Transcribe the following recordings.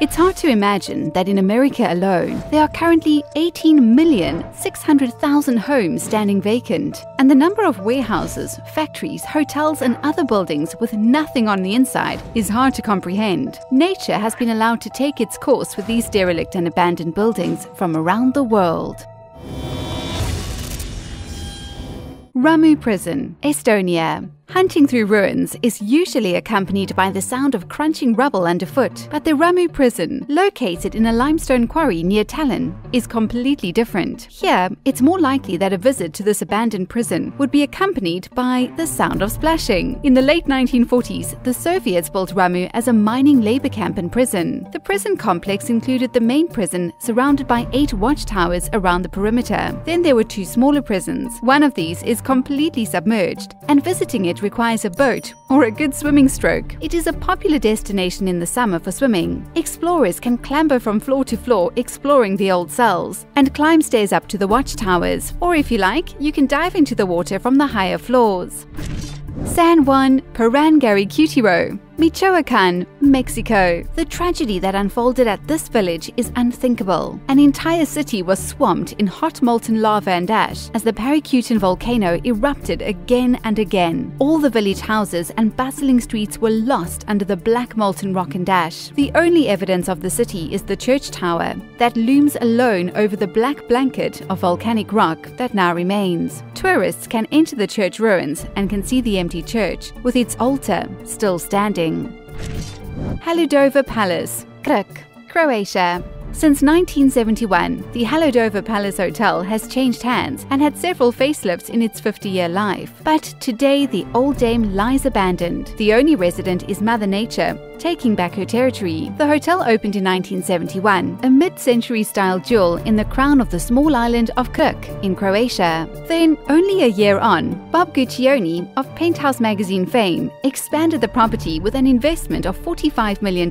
It's hard to imagine that in America alone, there are currently 18,600,000 homes standing vacant, and the number of warehouses, factories, hotels and other buildings with nothing on the inside is hard to comprehend. Nature has been allowed to take its course with these derelict and abandoned buildings from around the world. Rummu Prison, Estonia. Hunting through ruins is usually accompanied by the sound of crunching rubble underfoot, but the Rummu Prison, located in a limestone quarry near Tallinn, is completely different. Here, it's more likely that a visit to this abandoned prison would be accompanied by the sound of splashing. In the late 1940s, the Soviets built Rummu as a mining labor camp and prison. The prison complex included the main prison, surrounded by 8 watchtowers around the perimeter. Then there were 2 smaller prisons. One of these is completely submerged, and visiting it requires a boat or a good swimming stroke. It is a popular destination in the summer for swimming. Explorers can clamber from floor to floor exploring the old cells and climb stairs up to the watchtowers, or if you like, you can dive into the water from the higher floors. San Juan Parangaricutiro, Michoacán, Mexico. The tragedy that unfolded at this village is unthinkable. An entire city was swamped in hot molten lava and ash as the Paricutin volcano erupted again and again. All the village houses and bustling streets were lost under the black molten rock and ash. The only evidence of the city is the church tower that looms alone over the black blanket of volcanic rock that now remains. Tourists can enter the church ruins and can see the empty church with its altar still standing. Haludovo Palace, Krk, Croatia. Since 1971, the Haludovo Palace Hotel has changed hands and had several facelifts in its 50-year life. But today, the old dame lies abandoned. The only resident is Mother Nature, taking back her territory. The hotel opened in 1971, a mid-century style jewel in the crown of the small island of Krk in Croatia. Then, only a year on, Bob Guccione of Penthouse magazine fame expanded the property with an investment of $45 million.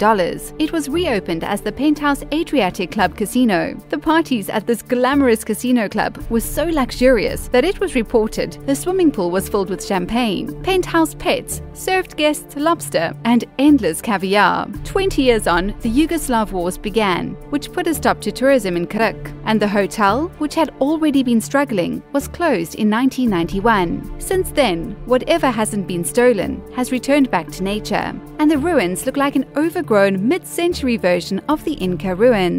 It was reopened as the Penthouse Adriatic Club Casino. The parties at this glamorous casino club were so luxurious that it was reported the swimming pool was filled with champagne. Penthouse pets served guests lobster and endless caviar. 20 years on, the Yugoslav Wars began, which put a stop to tourism in Krk, and the hotel, which had already been struggling, was closed in 1991. Since then, whatever hasn't been stolen has returned back to nature, and the ruins look like an overgrown mid-century version of the Inca ruins.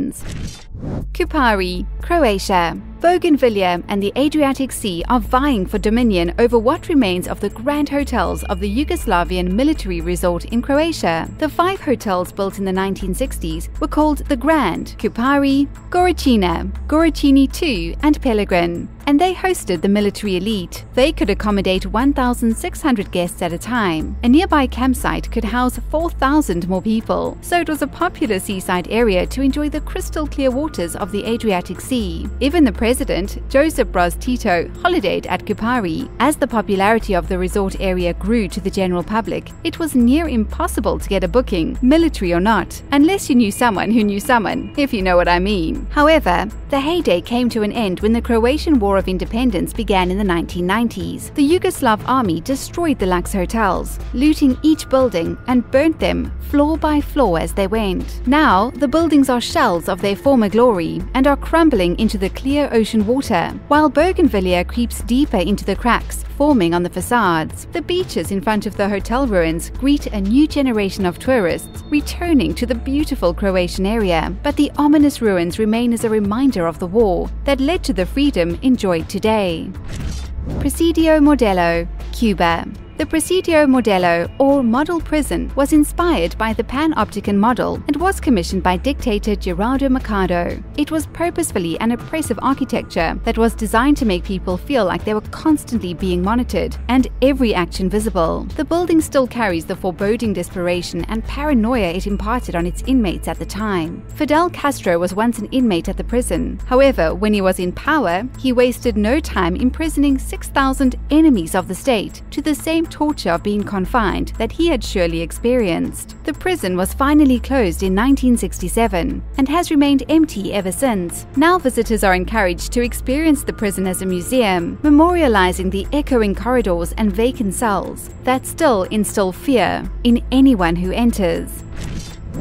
Kupari, Croatia. Bougainvillea and the Adriatic Sea are vying for dominion over what remains of the grand hotels of the Yugoslavian military resort in Croatia. The 5 hotels built in the 1960s were called the Grand, Kupari, Goricina, Goricini II and Pellegrin, and they hosted the military elite. They could accommodate 1,600 guests at a time. A nearby campsite could house 4,000 more people, so it was a popular seaside area to enjoy the crystal clear waters of the Adriatic Sea. Even the President Josip Broz Tito holidayed at Kupari. As the popularity of the resort area grew to the general public, it was near impossible to get a booking, military or not, unless you knew someone who knew someone, if you know what I mean. However, the heyday came to an end when the Croatian War of Independence began in the 1990s. The Yugoslav army destroyed the luxe hotels, looting each building and burnt them floor by floor as they went. Now, the buildings are shells of their former glory and are crumbling into the clear ocean water, while Bougainvillea creeps deeper into the cracks forming on the facades. The beaches in front of the hotel ruins greet a new generation of tourists returning to the beautiful Croatian area, but the ominous ruins remain as a reminder of the war that led to the freedom enjoyed today. Presidio Modelo, Cuba. The Presidio Modelo, or Model Prison, was inspired by the Panopticon model and was commissioned by dictator Gerardo Machado. It was purposefully an oppressive architecture that was designed to make people feel like they were constantly being monitored and every action visible. The building still carries the foreboding desperation and paranoia it imparted on its inmates at the time. Fidel Castro was once an inmate at the prison. However, when he was in power, he wasted no time imprisoning 6,000 enemies of the state to the same torture of being confined that he had surely experienced. The prison was finally closed in 1967 and has remained empty ever since. Now visitors are encouraged to experience the prison as a museum, memorializing the echoing corridors and vacant cells that still instill fear in anyone who enters.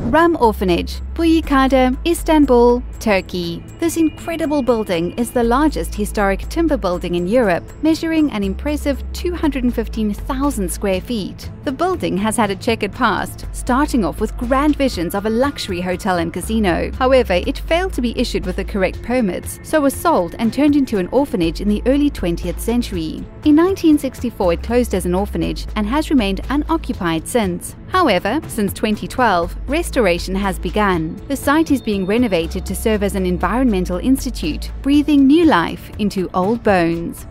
Rum Orphanage, Poyikada, Istanbul, Turkey. This incredible building is the largest historic timber building in Europe, measuring an impressive 215,000 square feet. The building has had a checkered past, starting off with grand visions of a luxury hotel and casino. However, it failed to be issued with the correct permits, so was sold and turned into an orphanage in the early 20th century. In 1964, it closed as an orphanage and has remained unoccupied since. However, since 2012, restoration has begun. The site is being renovated to serve as an environmental institute, breathing new life into old bones.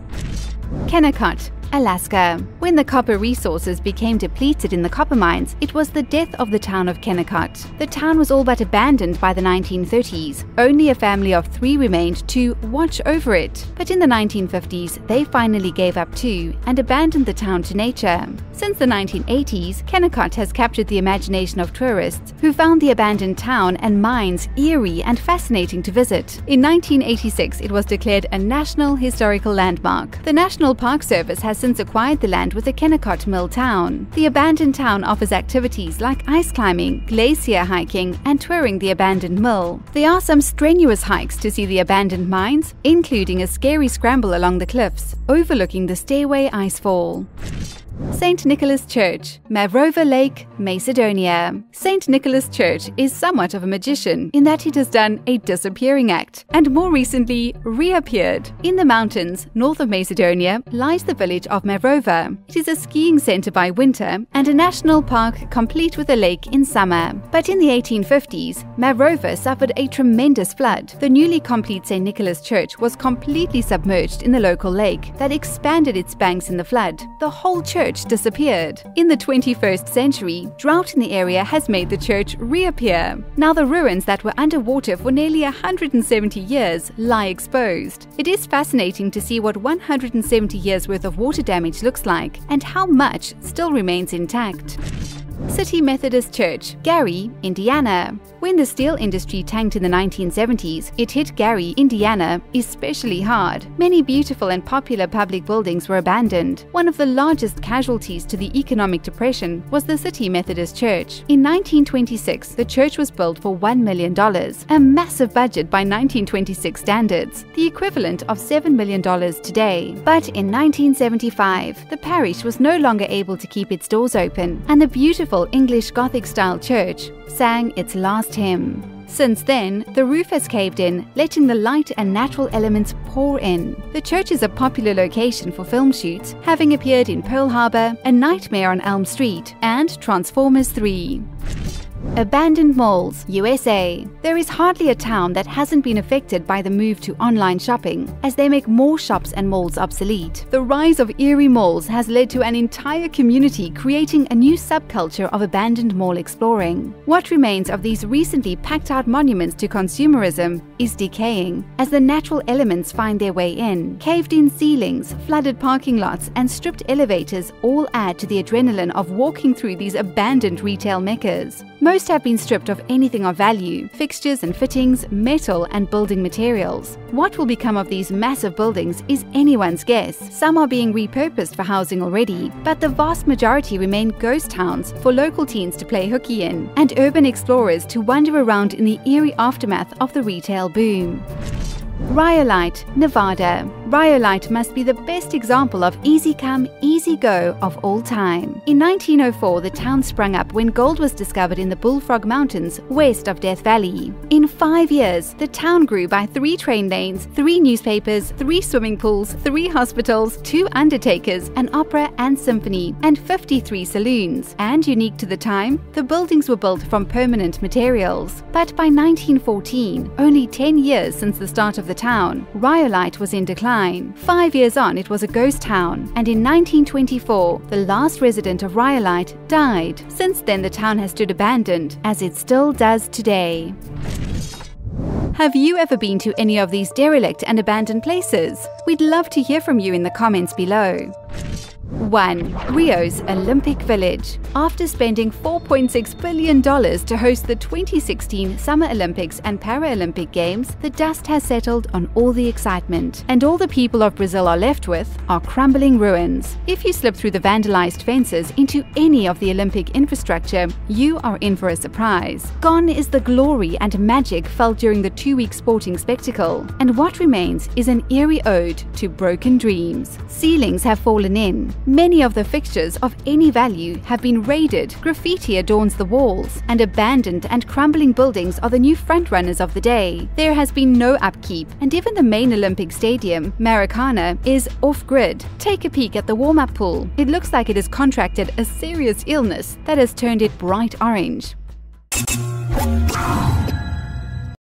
Kennecott, Alaska. When the copper resources became depleted in the copper mines, it was the death of the town of Kennecott. The town was all but abandoned by the 1930s. Only a family of 3 remained to watch over it. But in the 1950s, they finally gave up too and abandoned the town to nature. Since the 1980s, Kennecott has captured the imagination of tourists who found the abandoned town and mines eerie and fascinating to visit. In 1986, it was declared a National Historical Landmark. The National Park Service has since acquired the land with the Kennecott Mill Town. The abandoned town offers activities like ice climbing, glacier hiking, and touring the abandoned mill. There are some strenuous hikes to see the abandoned mines, including a scary scramble along the cliffs, overlooking the Stairway Icefall. Saint Nicholas Church, Marova Lake, Macedonia. Saint Nicholas Church is somewhat of a magician in that it has done a disappearing act and more recently reappeared. In the mountains north of Macedonia lies the village of Marova. It is a skiing center by winter and a national park complete with a lake in summer. But in the 1850s, Marova suffered a tremendous flood. The newly complete Saint Nicholas Church was completely submerged in the local lake that expanded its banks in the flood. The whole church disappeared. In the 21st century, drought in the area has made the church reappear. Now the ruins that were underwater for nearly 170 years lie exposed. It is fascinating to see what 170 years worth of water damage looks like and how much still remains intact. City Methodist Church, Gary, Indiana. When the steel industry tanked in the 1970s, it hit Gary, Indiana, especially hard. Many beautiful and popular public buildings were abandoned. One of the largest casualties to the economic depression was the City Methodist Church. In 1926, the church was built for $1 million, a massive budget by 1926 standards, the equivalent of $7 million today. But in 1975, the parish was no longer able to keep its doors open, and the beautiful English Gothic-style church sang its last hymn. Since then, the roof has caved in, letting the light and natural elements pour in. The church is a popular location for film shoots, having appeared in Pearl Harbor, A Nightmare on Elm Street, and Transformers 3. Abandoned malls, USA. There is hardly a town that hasn't been affected by the move to online shopping, as they make more shops and malls obsolete. The rise of eerie malls has led to an entire community creating a new subculture of abandoned mall exploring. What remains of these recently packed out monuments to consumerism is decaying, as the natural elements find their way in. Caved-in ceilings, flooded parking lots, and stripped elevators all add to the adrenaline of walking through these abandoned retail meccas. Most have been stripped of anything of value: fixtures and fittings, metal and building materials. What will become of these massive buildings is anyone's guess. Some are being repurposed for housing already, but the vast majority remain ghost towns for local teens to play hooky in, and urban explorers to wander around in the eerie aftermath of the retail boom. Rhyolite, Nevada. Rhyolite must be the best example of easy come, easy go of all time. In 1904, the town sprung up when gold was discovered in the Bullfrog Mountains, west of Death Valley. In 5 years, the town grew by 3 train lanes, 3 newspapers, 3 swimming pools, 3 hospitals, 2 undertakers, an opera and symphony, and 53 saloons. And unique to the time, the buildings were built from permanent materials. But by 1914, only 10 years since the start of the town, Rhyolite was in decline. 5 years on, it was a ghost town, and in 1924, the last resident of Rhyolite died. Since then, the town has stood abandoned, as it still does today. Have you ever been to any of these derelict and abandoned places? We'd love to hear from you in the comments below. 1. Rio's Olympic Village. After spending $4.6 billion to host the 2016 Summer Olympics and Paralympic Games, the dust has settled on all the excitement, and all the people of Brazil are left with are crumbling ruins. If you slip through the vandalized fences into any of the Olympic infrastructure, you are in for a surprise. Gone is the glory and magic felt during the two-week sporting spectacle, and what remains is an eerie ode to broken dreams. Ceilings have fallen in. Many of the fixtures of any value have been raided, graffiti adorns the walls, and abandoned and crumbling buildings are the new frontrunners of the day. There has been no upkeep, and even the main Olympic stadium, Maracana, is off-grid. Take a peek at the warm-up pool. It looks like it has contracted a serious illness that has turned it bright orange.